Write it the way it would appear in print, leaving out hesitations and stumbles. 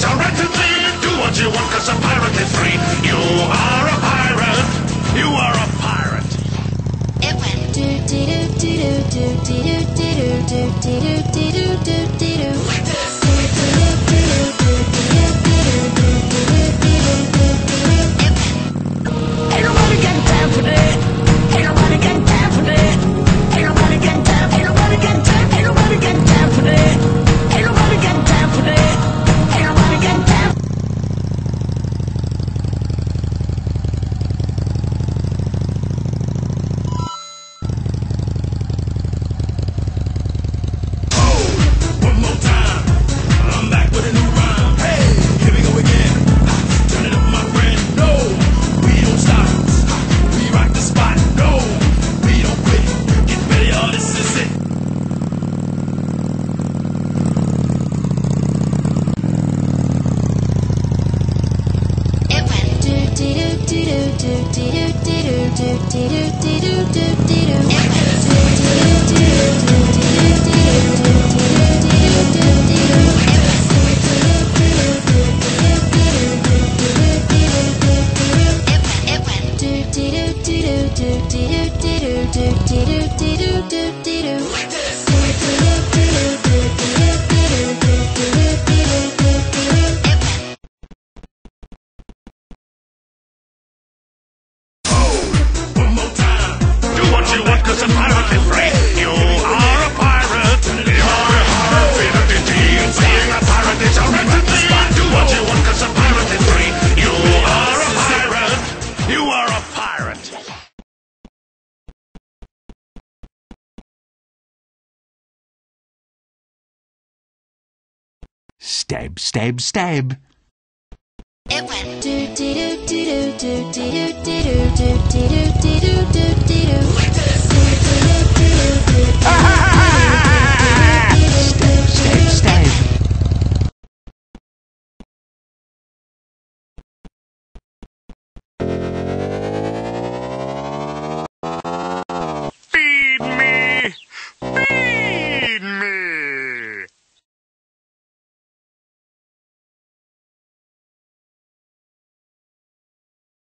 It's alright to live, do what you want, cause a pirate is free. You are a pirate, you are a pirate. It went like this. Ain't nobody getting down for that. Ain't nobody getting down for that. Ain't nobody getting down, ain't nobody getting down, ain't nobody getting down for that. Stab, stab, stab. It went.